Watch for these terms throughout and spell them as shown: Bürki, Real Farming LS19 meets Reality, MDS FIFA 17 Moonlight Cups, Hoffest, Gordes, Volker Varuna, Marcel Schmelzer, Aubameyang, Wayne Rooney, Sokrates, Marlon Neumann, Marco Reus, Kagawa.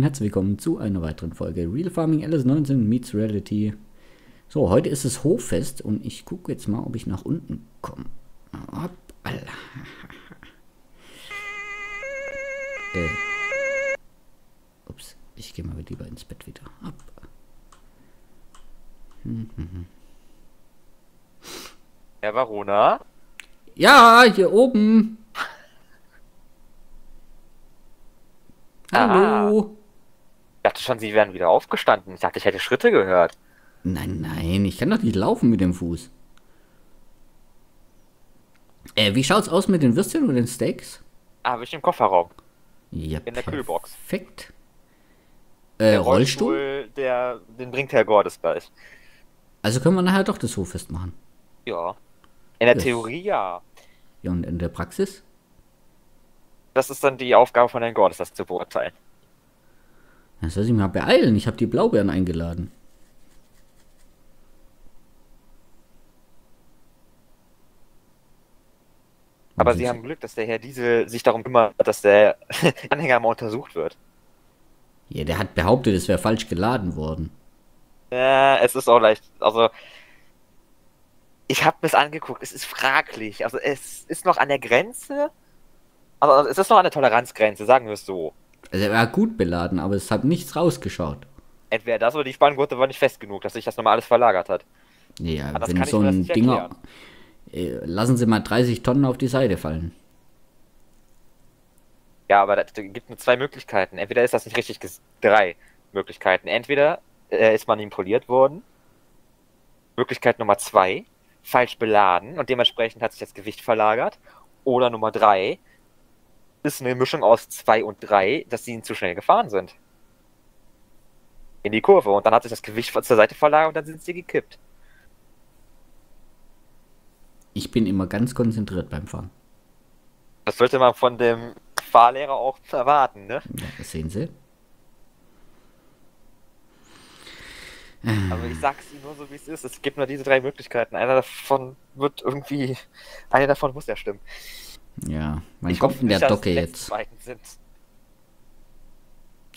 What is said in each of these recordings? und herzlich willkommen zu einer weiteren Folge Real Farming LS19 meets Reality. So, heute ist es Hoffest und ich gucke jetzt mal, ob ich nach unten komme. Hopp, Allah. Ups, ich gehe mal lieber ins Bett wieder. Hopp. Herr Varuna? Ja, hier oben. Hallo. Ich dachte schon, sie wären wieder aufgestanden. Ich dachte, ich hätte Schritte gehört. Nein, nein, ich kann doch nicht laufen mit dem Fuß. Wie schaut's aus mit den Würstchen und den Steaks? Ah, habe ich im Kofferraum. Ja, in der Kühlbox. Perfekt. Der Rollstuhl, den bringt Herr Gordes gleich. Also können wir nachher doch das Hoffest machen. Ja. In der Theorie ja. Ja, und in der Praxis? Das ist dann die Aufgabe von Herrn Gordes, das zu beurteilen. Das soll ich mal beeilen. Ich habe die Blaubeeren eingeladen. Aber Sie haben Glück, dass der Herr Diesel sich darum kümmert, dass der Anhänger mal untersucht wird. Ja, der hat behauptet, es wäre falsch geladen worden. Ja, es ist auch leicht. Also, ich habe es angeguckt. Es ist fraglich. Also, es ist noch an der Grenze. Also, es ist noch an der Toleranzgrenze, sagen wir es so. Also, er war gut beladen, aber es hat nichts rausgeschaut. Entweder das oder die Spanngurte war nicht fest genug, dass sich das nochmal alles verlagert hat. Ja, aber wenn so ein Dinger... Lassen Sie mal 30 Tonnen auf die Seite fallen. Ja, aber es gibt nur zwei Möglichkeiten. Entweder ist das nicht richtig... Drei Möglichkeiten. Entweder ist manipuliert worden. Möglichkeit Nummer 2. Falsch beladen und dementsprechend hat sich das Gewicht verlagert. Oder Nummer 3... ist eine Mischung aus 2 und 3, dass sie ihn zu schnell gefahren sind. In die Kurve. Und dann hat sich das Gewicht zur Seite verlagert und dann sind sie gekippt. Ich bin immer ganz konzentriert beim Fahren. Das sollte man von dem Fahrlehrer auch erwarten, ne? Ja, das sehen Sie. Aber ich sag's Ihnen nur so, wie es ist. Es gibt nur diese drei Möglichkeiten. Einer davon wird irgendwie... Einer davon muss ja stimmen. Ja, mein Kopf in der Docke jetzt.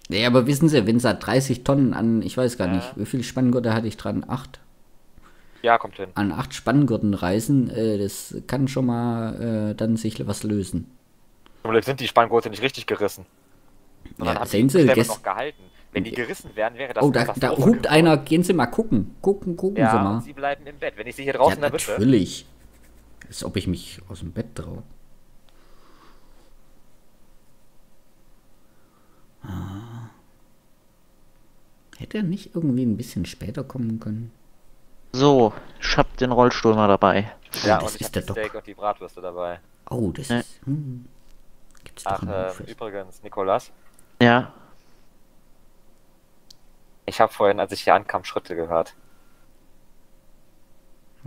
Ja, aber wissen Sie, wenn es da 30 Tonnen an, ich weiß gar nicht, wie viele Spanngurte hatte ich dran? 8? Ja, kommt hin. An 8 Spanngurten reißen, das kann schon mal dann sich was lösen. Vielleicht sind die Spanngurte nicht richtig gerissen. Ja, haben sehen Sie, noch gehalten. Wenn die gerissen wären, wäre das... Oh, da hupt einer, gehen Sie mal gucken. Gucken ja, Sie mal. Sie bleiben im Bett, wenn ich Sie hier draußen... Ja, natürlich. Als ob ich mich aus dem Bett traue. Hätte er nicht irgendwie ein bisschen später kommen können? So, ich hab den Rollstuhl mal dabei. Ja, das und ich hab den Steak und die Bratwürste dabei. Oh, das ist... Gibt's doch übrigens, Nikolas. Ja? Ich habe vorhin, als ich hier ankam, Schritte gehört.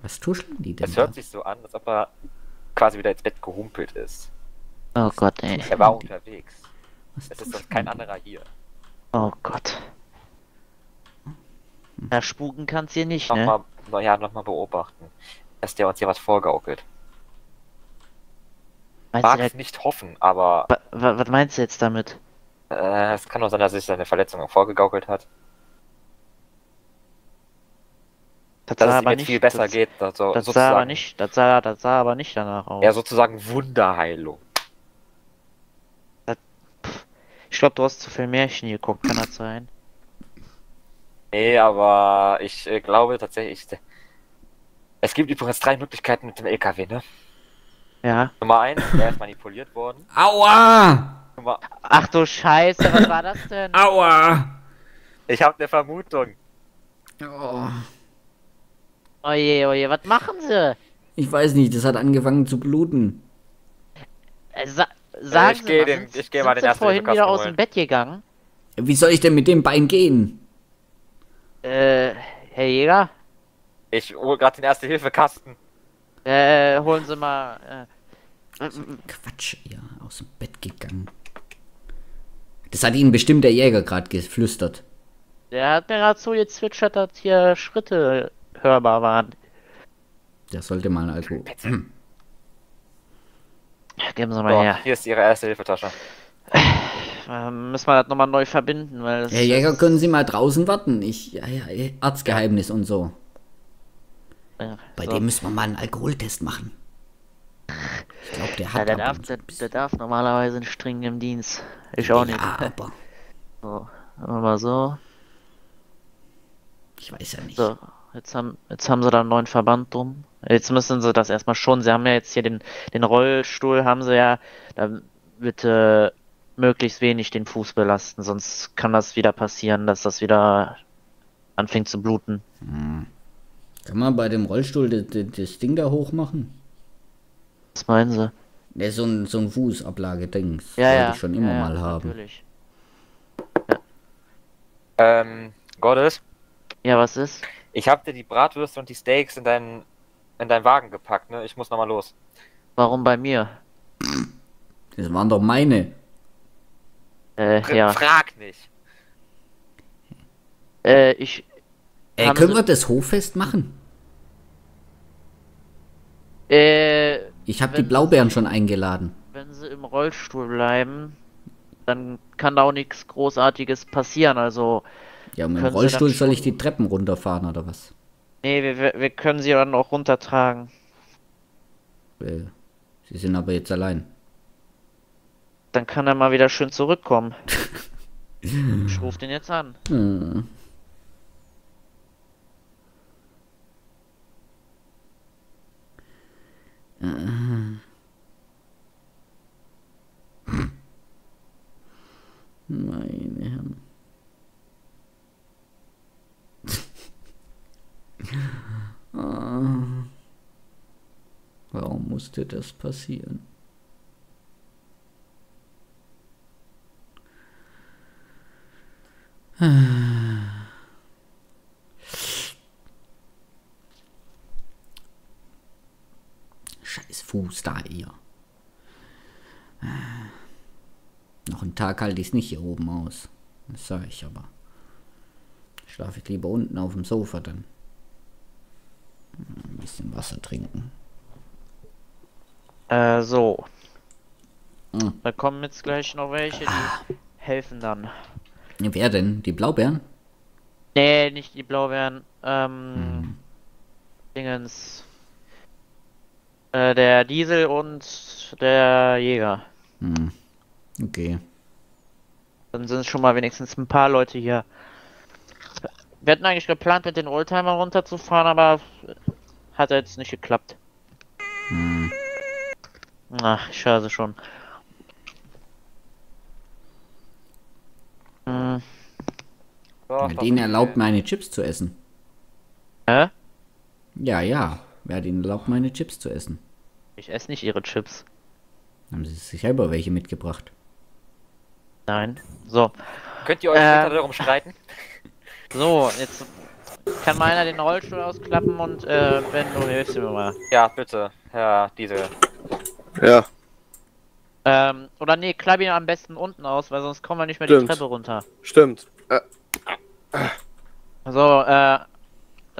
Was tuscheln die denn? Es hört sich so an, als ob er quasi wieder ins Bett gehumpelt ist. Oh Gott, ey. Er war unterwegs. Es ist sonst kein anderer hier. Oh Gott. Na, spuken kann's hier nicht, ne? Ja, nochmal beobachten, dass der uns hier was vorgaukelt. Mag's nicht hoffen, aber... Was meinst du jetzt damit? Es kann doch sein, dass sich seine Verletzung vorgegaukelt hat. Dass es ihm jetzt viel besser geht. Das sah aber nicht danach aus. Ja, sozusagen Wunderheilung. Ich glaube, du hast zu viel Märchen geguckt, kann das sein? Nee, aber ich glaube tatsächlich... Es gibt übrigens 3 Möglichkeiten mit dem LKW, ne? Ja. Nummer 1, der ist manipuliert worden. Aua! Ach du Scheiße, was war das denn? Aua! Ich habe eine Vermutung. Oh. Oje, was machen sie? Ich weiß nicht, das hat angefangen zu bluten. Sagen Sie mal, ich gehe mal den ersten vorhin wieder aus dem Bett gegangen. Wie soll ich denn mit dem Bein gehen? Herr Jäger? Ich hole gerade den Erste-Hilfe-Kasten. Holen Sie mal... Also Quatsch, ja, aus dem Bett gegangen. Das hat Ihnen bestimmt der Jäger gerade geflüstert. Der hat mir gerade so gezwitschert, dass hier Schritte hörbar waren. Der sollte mal Alkohol... Geben Sie mal her. Hier ist Ihre Erste-Hilfe-Tasche. müssen wir das nochmal neu verbinden, weil das... Herr Jäger, können Sie mal draußen warten? Arztgeheimnis und so. Ja, bei dem müssen wir mal einen Alkoholtest machen. Ich glaube, der hat... Ja, der darf normalerweise einen strengen Dienst. Ich auch nicht. Ja, aber... So, aber so... Ich weiß ja nicht. So, jetzt haben sie da einen neuen Verband drum. Jetzt müssen sie das erstmal schon. Sie haben ja jetzt hier den Rollstuhl, haben sie ja... Da bitte möglichst wenig den Fuß belasten, sonst kann das wieder passieren, dass das wieder anfängt zu bluten. Hm. Kann man bei dem Rollstuhl das Ding da hoch machen? Was meinen Sie? Ja, so ein Fußablage-Ding. Ja, ja. Ich schon immer mal haben. Natürlich. Ja. Gottes? Ja, was ist? Ich hab dir die Bratwürste und die Steaks in deinen Wagen gepackt, ne? Ich muss nochmal los. Warum bei mir? Das waren doch meine. Ja. Frag nicht. Können wir das Hoffest machen? Ich habe die Blaubeeren schon eingeladen. Wenn sie im Rollstuhl bleiben, dann kann da auch nichts Großartiges passieren, also... Ja, mit dem Rollstuhl soll ich die Treppen runterfahren, oder was? Nee, wir können sie dann auch runtertragen. Sie sind aber jetzt allein. Dann kann er mal wieder schön zurückkommen. Ich rufe den jetzt an. Hm. Meine Herren. Warum musste das passieren? Scheiß Fuß da hier. Noch einen Tag halte ich es nicht hier oben aus. Das sage ich aber. Schlafe ich lieber unten auf dem Sofa dann. Ein bisschen Wasser trinken. So. Da kommen jetzt gleich noch welche, die helfen dann. Wer denn? Die Blaubeeren? Nee, nicht die Blaubeeren. Dingens. Der Diesel und der Jäger. Hm. Okay. Dann sind schon mal wenigstens ein paar Leute hier. Wir hatten eigentlich geplant, mit den Oldtimer runterzufahren, aber hat jetzt nicht geklappt. Hm. Ach, scheiße schon. Wer hat ihnen erlaubt, meine Chips zu essen? Hä? Ja. Wer hat ihnen erlaubt, meine Chips zu essen? Ich esse nicht ihre Chips. Haben sie sich selber welche mitgebracht? Nein. So. Könnt ihr euch später darum streiten? So, jetzt kann mal einer den Rollstuhl ausklappen und wenn du hilfst mir mal. Ja, bitte, Herr Diesel. Ja. Oder nee, klapp ihn am besten unten aus, weil sonst kommen wir nicht mehr die Treppe runter. Stimmt. So, dann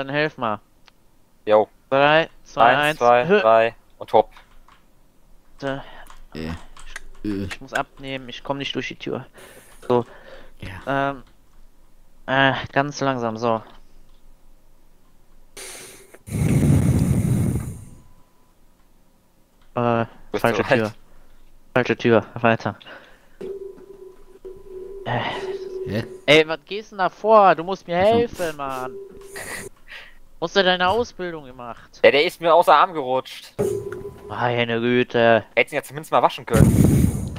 helf mal. Jo. 3, 2, 1, 2, 3 und hopp. Ich muss abnehmen, ich komme nicht durch die Tür. So. Ja. Ganz langsam, so. Falsche Tür. Falsche Tür, weiter. Ey, was gehst denn da vor? Du musst mir helfen, Mann. Du hast ja deine Ausbildung gemacht. Ja, der ist mir außer Arm gerutscht. Meine Güte. Hättest ihn ja zumindest mal waschen können.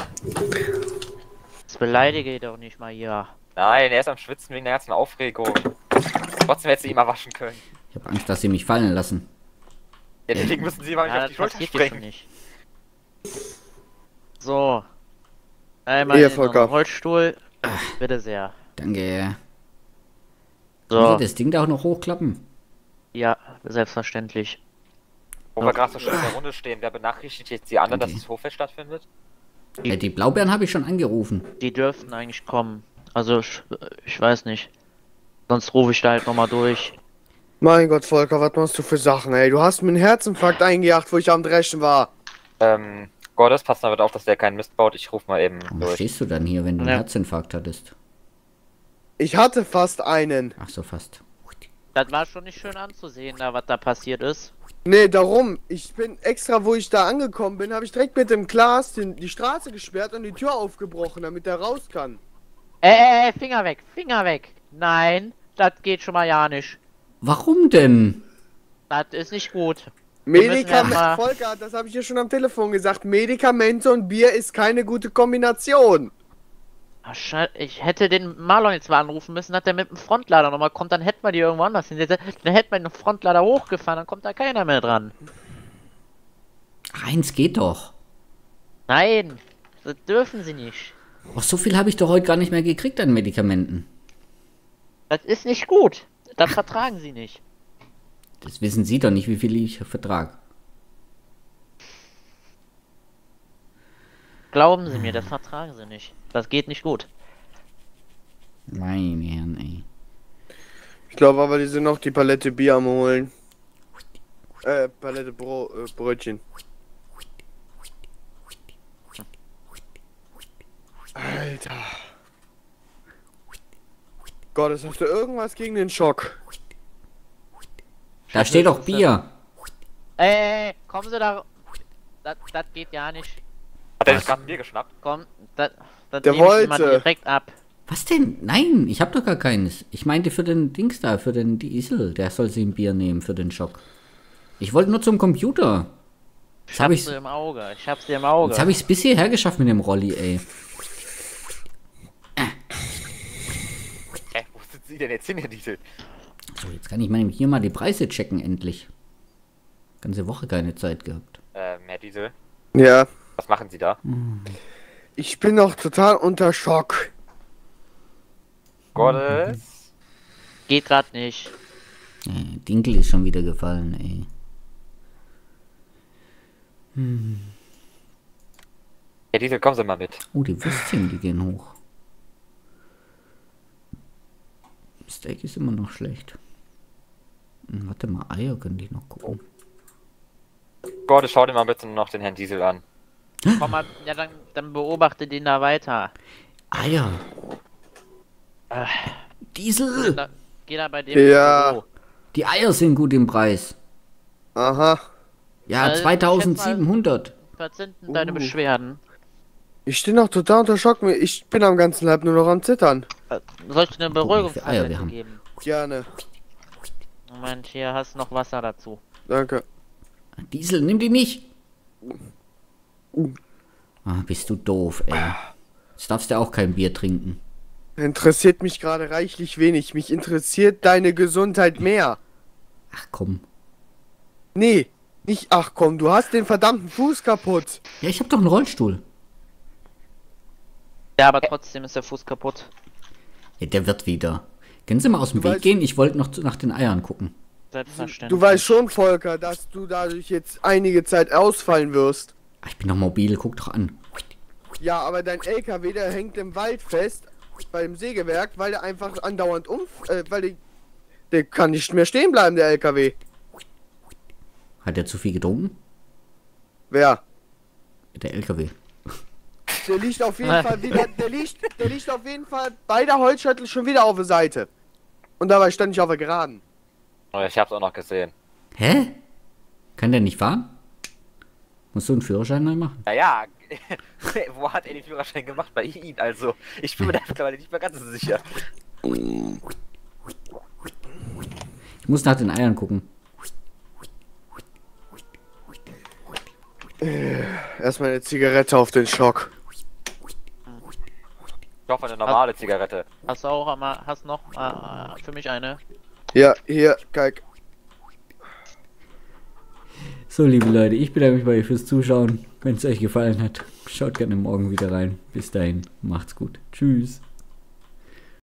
Das beleidige ich doch nicht mal hier. Nein, er ist am Schwitzen wegen der ganzen Aufregung. Trotzdem hättest du ihn mal waschen können. Ich hab Angst, dass sie mich fallen lassen. Ja, deswegen müssen sie mal nicht auf die Schulter springen. So. Einmal in den Rollstuhl. Bitte sehr. Danke. So. Kann ich das Ding da auch noch hochklappen? Ja, selbstverständlich. Wo wir gerade so schön in der Runde stehen, wer benachrichtigt jetzt die anderen, dass das Hoffest stattfindet? Die Blaubeeren habe ich schon angerufen. Die dürften eigentlich kommen. Also, ich weiß nicht. Sonst rufe ich da halt nochmal durch. Mein Gott, Volker, was machst du für Sachen, ey? Du hast mir einen Herzinfarkt eingejagt, wo ich am Dreschen war. Gordes, passt damit auf, dass der keinen Mist baut. Ich ruf mal eben durch. Wo stehst du dann hier, wenn du einen Herzinfarkt hattest? Ich hatte fast einen. Ach so, fast. Das war schon nicht schön anzusehen, da was da passiert ist. Nee, darum. Ich bin extra, wo ich da angekommen bin, habe ich direkt mit dem Glas die Straße gesperrt und die Tür aufgebrochen, damit der raus kann. Finger weg, Finger weg. Nein, das geht schon mal ja nicht. Warum denn? Das ist nicht gut. Medikamente, Volker, das habe ich ja schon am Telefon gesagt. Medikamente und Bier ist keine gute Kombination. Ach, Scheiße, ich hätte den Marlon jetzt mal anrufen müssen, dass der mit dem Frontlader nochmal kommt, dann hätten wir die irgendwo anders hin. Dann hätten wir den Frontlader hochgefahren, dann kommt da keiner mehr dran. Eins geht doch. Nein, das dürfen sie nicht. Ach, so viel habe ich doch heute gar nicht mehr gekriegt an Medikamenten. Das ist nicht gut. Das vertragen sie nicht. Das wissen sie doch nicht, wie viel ich vertrage. Glauben Sie mir, das vertragen Sie nicht. Das geht nicht gut. Meine Herren, ey. Ich glaube aber, die sind noch die Palette Bier am Holen. Palette Brötchen. Alter. Gott, es hast du irgendwas gegen den Schock. Da steht doch Bier. Kommen Sie da... Das geht ja nicht. Hat er jetzt gerade ein Bier geschnappt? Komm, das nehme ich mal direkt ab. Was denn? Nein, ich habe doch gar keines. Ich meinte für den Dings da, für den Diesel. Der soll sich ein Bier nehmen für den Schock. Ich wollte nur zum Computer. Ich hab's dir im Auge, ich hab's dir im Auge. Jetzt habe ich es bis hierher geschafft mit dem Rolli, ey. Wo sind Sie denn jetzt hin, Herr Diesel? So, jetzt kann ich mal hier mal die Preise checken, endlich. Ganze Woche keine Zeit gehabt. Herr Diesel? Ja? Was machen Sie da? Ich bin noch total unter Schock. Gottes. Geht grad nicht. Dinkel ist schon wieder gefallen, ey. Ja, Diesel, kommen Sie mal mit. Oh, die Würstchen, die gehen hoch. Steak ist immer noch schlecht. Warte mal, Eier könnte ich noch gucken. Gottes, schau dir mal bitte noch den Herrn Diesel an. Komm mal, ja, dann beobachte den da weiter. Eier. Diesel. Geh da bei dem. Ja. Die Eier sind gut im Preis. Aha. Ja, also, 2700. Was sind denn deine Beschwerden? Ich stehe noch total unter Schock. Ich bin am ganzen Leib nur noch am Zittern. Soll ich dir eine Beruhigungstabletten geben? Gerne. Moment, hier hast du noch Wasser dazu. Danke. Diesel, nimm die nicht. Ah, bist du doof, ey. Jetzt darfst du auch kein Bier trinken. Interessiert mich gerade reichlich wenig. Mich interessiert deine Gesundheit mehr. Ach komm. Nee, nicht ach komm. Du hast den verdammten Fuß kaputt. Ja, ich hab doch einen Rollstuhl. Ja, aber trotzdem ist der Fuß kaputt. Ja, der wird wieder. Können Sie mal aus dem Weg gehen? Ich wollte noch nach den Eiern gucken. Selbstverständlich. Du weißt schon, Volker, dass du dadurch jetzt einige Zeit ausfallen wirst. Ich bin noch mobil, guck doch an. Ja, aber dein LKW, der hängt im Wald fest, bei dem Sägewerk, weil der einfach andauernd der kann nicht mehr stehen bleiben, der LKW. Hat er zu viel getrunken? Wer? Der LKW. Der liegt auf jeden Fall wieder, der liegt auf jeden Fall bei der Holzschüttel schon wieder auf der Seite. Und dabei stand ich auf der Geraden. Oh, ich hab's auch noch gesehen. Hä? Kann der nicht fahren? Musst du einen Führerschein neu machen? Naja, wo hat er den Führerschein gemacht? Bei Ihnen, also. Ich bin mir da mittlerweile nicht mehr ganz so sicher. Ich muss nach den Eiern gucken. Erstmal eine Zigarette auf den Schock. Ich hoffe, eine normale Zigarette. Hast du auch einmal, hast noch für mich eine? Ja, hier, Kalk. So, liebe Leute, ich bedanke mich bei euch fürs Zuschauen. Wenn es euch gefallen hat, schaut gerne morgen wieder rein. Bis dahin, macht's gut. Tschüss.